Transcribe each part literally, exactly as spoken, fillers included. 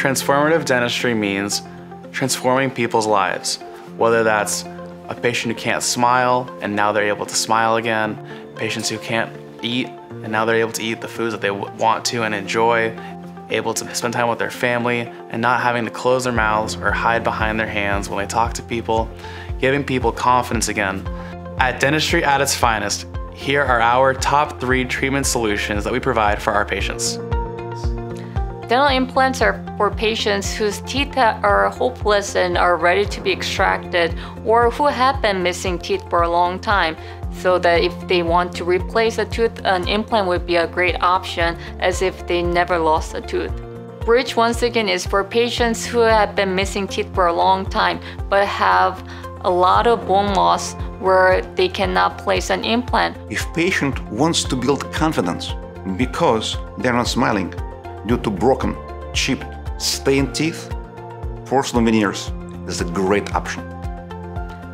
Transformative dentistry means transforming people's lives, whether that's a patient who can't smile and now they're able to smile again, patients who can't eat and now they're able to eat the foods that they want to and enjoy, able to spend time with their family and not having to close their mouths or hide behind their hands when they talk to people, giving people confidence again. At Dentistry at its finest, here are our top three treatment solutions that we provide for our patients. Dental implants are for patients whose teeth are hopeless and are ready to be extracted, or who have been missing teeth for a long time, so that if they want to replace a tooth, an implant would be a great option, as if they never lost a tooth. Bridge, once again, is for patients who have been missing teeth for a long time but have a lot of bone loss where they cannot place an implant. If patient wants to build confidence because they're not smiling, due to broken, chipped, stained teeth, porcelain veneers is a great option.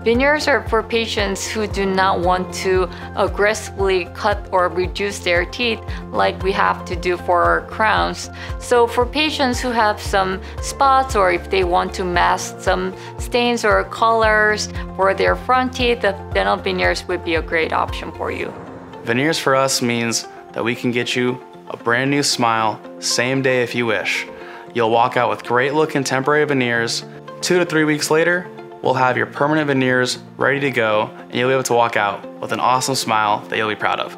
Veneers are for patients who do not want to aggressively cut or reduce their teeth like we have to do for our crowns. So for patients who have some spots, or if they want to mask some stains or colors for their front teeth, the dental veneers would be a great option for you. Veneers for us means that we can get you a brand new smile, same day if you wish. You'll walk out with great looking temporary veneers. Two to three weeks later, we'll have your permanent veneers ready to go, and you'll be able to walk out with an awesome smile that you'll be proud of.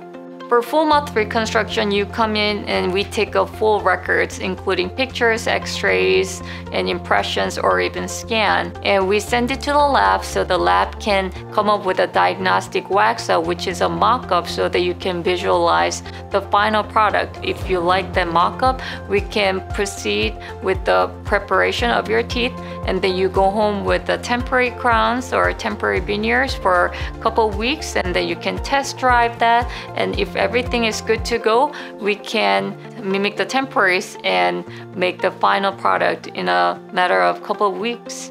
For full mouth reconstruction, you come in and we take a full records, including pictures, x-rays, and impressions, or even scan. And we send it to the lab so the lab can come up with a diagnostic wax, which is a mock-up, so that you can visualize the final product. If you like the mock-up, we can proceed with the preparation of your teeth, and then you go home with the temporary crowns or temporary veneers for a couple weeks, and then you can test drive that, and if everything is good to go, we can mimic the temporaries and make the final product in a matter of a couple of weeks.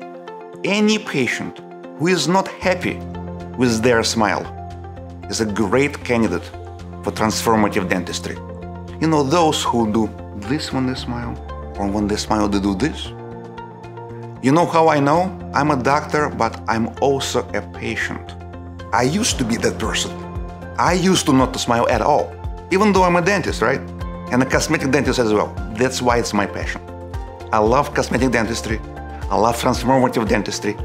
Any patient who is not happy with their smile is a great candidate for transformative dentistry. You know, those who do this when they smile, or when they smile they do this. You know how I know? I'm a doctor, but I'm also a patient. I used to be that person. I used to not to smile at all, even though I'm a dentist, right? And a cosmetic dentist as well. That's why it's my passion. I love cosmetic dentistry. I love transformative dentistry.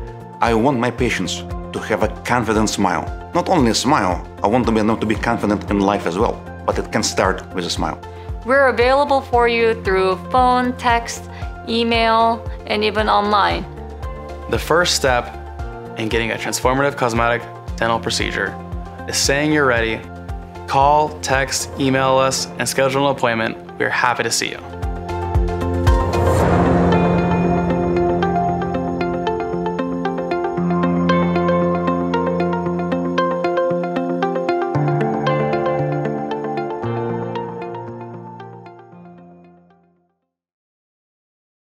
I want my patients to have a confident smile. Not only a smile, I want them to be confident in life as well, but it can start with a smile. We're available for you through phone, text, email, and even online. The first step in getting a transformative cosmetic dental procedure is saying you're ready. Call, text, email us, and schedule an appointment. We're happy to see you.